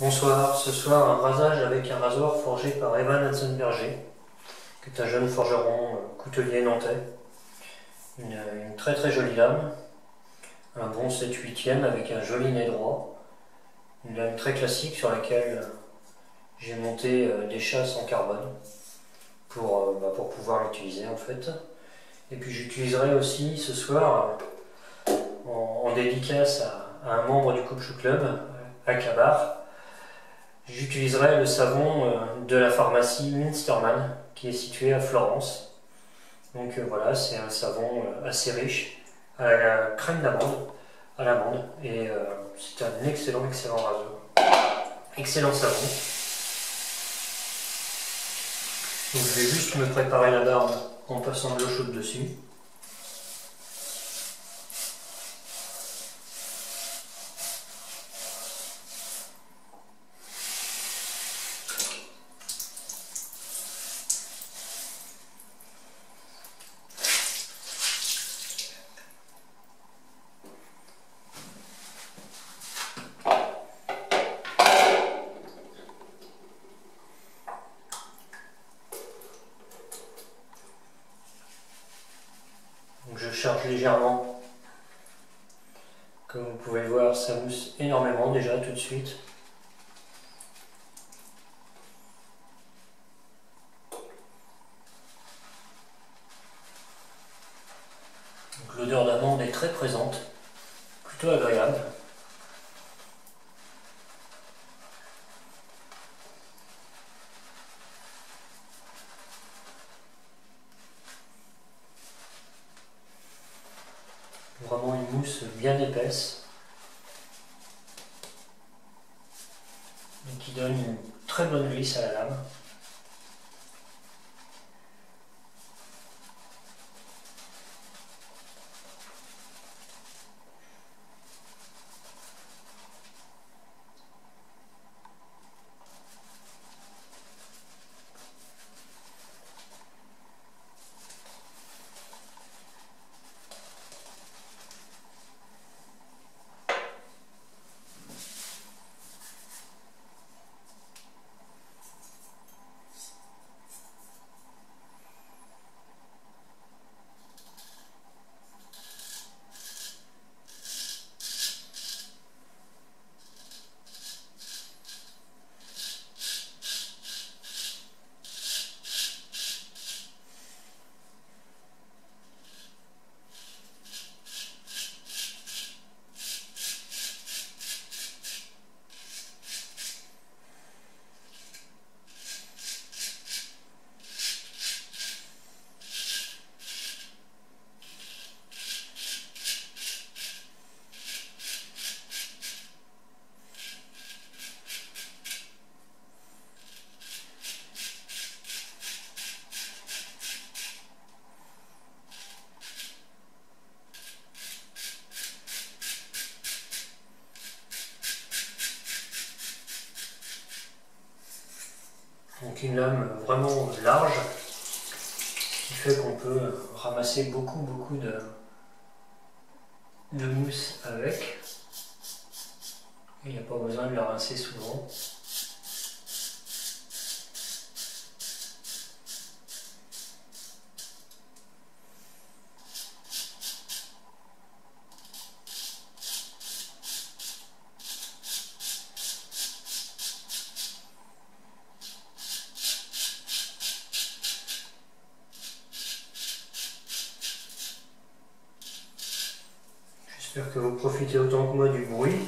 Bonsoir, ce soir un rasage avec un rasoir forgé par Evan Antzenberger, qui est un jeune forgeron coutelier nantais. Une très très jolie lame, un bon 7/8e avec un joli nez droit, une lame très classique sur laquelle j'ai monté des chasses en carbone pour pouvoir l'utiliser en fait. Et puis j'utiliserai aussi ce soir en dédicace à un membre du Coupe-Chou Club à Cabarfeidh. J'utiliserai le savon de la pharmacie Munstermann qui est située à Florence. Donc voilà, c'est un savon assez riche, à la crème d'amande, à l'amande, et c'est un excellent rasoir. Excellent savon. Donc je vais juste me préparer la barbe en passant de l'eau chaude dessus. Je charge légèrement, comme vous pouvez le voir, ça mousse énormément déjà tout de suite. L'odeur d'amande est très présente, plutôt agréable. Vraiment une mousse bien épaisse et qui donne une très bonne glisse à la lame. Donc une lame vraiment large, ce qui fait qu'on peut ramasser beaucoup de mousse avec. Il n'y a pas besoin de la rincer souvent. J'espère que vous profitez autant que moi du bruit.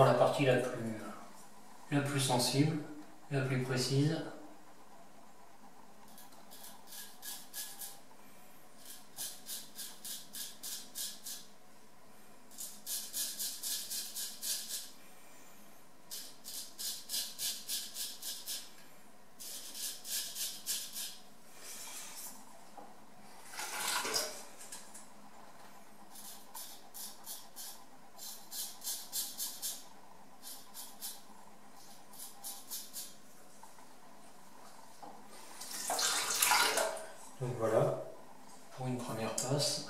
probablement la partie la plus sensible, la plus précise. Donc voilà, pour une première passe.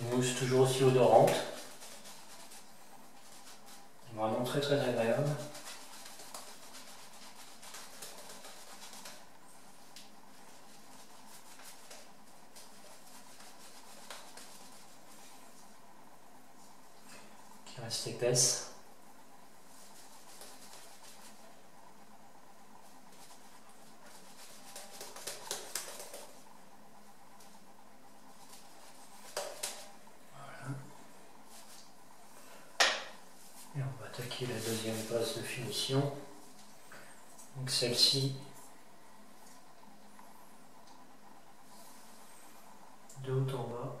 Une mousse toujours aussi odorante, vraiment très très agréable. Qui reste épaisse. Attaquer la deuxième passe de finition. Donc celle-ci de haut en bas.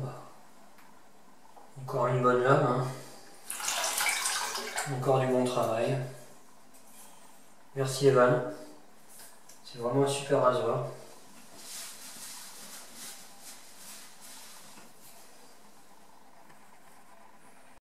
bah, encore une bonne lame, hein. Encore du bon travail. Merci Evan, c'est vraiment un super rasoir.